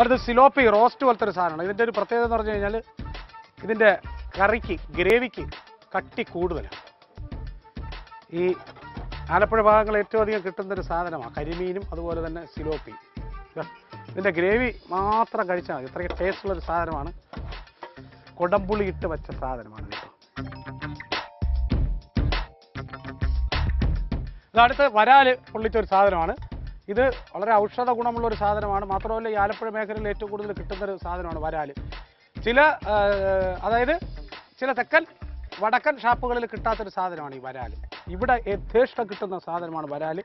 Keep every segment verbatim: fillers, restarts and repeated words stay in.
അടുത്ത സിലോപ്പി റോസ്റ്റ് പോലത്തെ ഒരു സാധനമാണ്. ഇതിൻ്റെ ഒരു പ്രത്യേകത എന്ന് പറഞ്ഞു കഴിഞ്ഞാൽ ഇതിൻ്റെ കറിക്ക് ഗ്രേവിക്ക് കട്ടി കൂടുതലാണ്. ഈ ആലപ്പുഴ ഭാഗങ്ങൾ ഏറ്റവും അധികം കിട്ടുന്നൊരു സാധനമാണ് കരിമീനും അതുപോലെ തന്നെ സിലോപ്പി. ഇതിൻ്റെ ഗ്രേവി മാത്രം കഴിച്ചാൽ മതി, ഇത്രയ്ക്ക് ടേസ്റ്റുള്ളൊരു സാധനമാണ്. കൊടംപുളി ഇട്ട് വെച്ച സാധനമാണ്. ഇതടുത്ത് വരാൽ പൊള്ളിച്ചൊരു സാധനമാണ്. ഇത് വളരെ ഔഷധ ഗുണമുള്ളൊരു സാധനമാണ്. മാത്രമല്ല ഈ ആലപ്പുഴ മേഖലയിൽ ഏറ്റവും കൂടുതൽ കിട്ടുന്നൊരു സാധനമാണ് വരാൽ. ചില അതായത് ചില തെക്കൻ വടക്കൻ ഷാപ്പുകളിൽ കിട്ടാത്തൊരു സാധനമാണ് ഈ വരാൽ. ഇവിടെ യഥേഷ്ടം കിട്ടുന്ന സാധനമാണ് വരാൽ.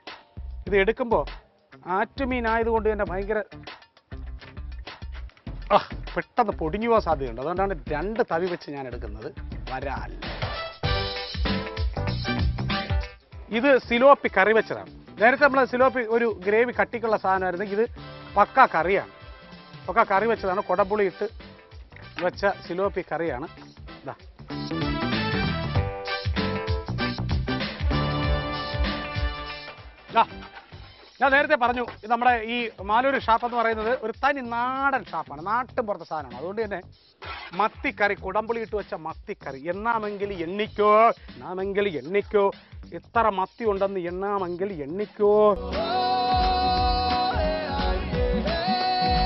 ഇത് എടുക്കുമ്പോൾ ആറ്റുമീനായതുകൊണ്ട് തന്നെ ഭയങ്കര പെട്ടെന്ന് പൊടിഞ്ഞു പോകാൻ സാധ്യതയുണ്ട്. അതുകൊണ്ടാണ് രണ്ട് തവി വെച്ച് ഞാൻ എടുക്കുന്നത് വരാൽ. ഇത് സിലോപ്പി കറി വെച്ചതാണ്. നേരത്തെ നമ്മൾ സിലോപ്പി ഒരു ഗ്രേവി കട്ടിക്കുള്ള സാധനമായിരുന്നു. ഇത് പക്ക കറിയാണ്, പക്ക കറി വെച്ചതാണ്. കൊടംപുളി ഇട്ട് വെച്ച സിലോപ്പി കറിയാണ്. ഇതാ ഞാൻ നേരത്തെ പറഞ്ഞു, നമ്മുടെ ഈ മാലൂർ ഷാപ്പ് എന്ന് പറയുന്നത് ഒരു തനി നാടൻ ഷാപ്പാണ്, നാട്ടും പുറത്തെ സാധനമാണ്. അതുകൊണ്ട് തന്നെ മത്തിക്കറി, കൊടംപുളി ഇട്ട് വെച്ച മത്തിക്കറി, എണ്ണാമെങ്കിൽ എണ്ണിക്കോ എണ്ണാമെങ്കിൽ എണ്ണിക്കോ ഇത്ര മത്തി ഉണ്ടെന്ന് എണ്ണാമെങ്കിൽ എണ്ണിക്കോ.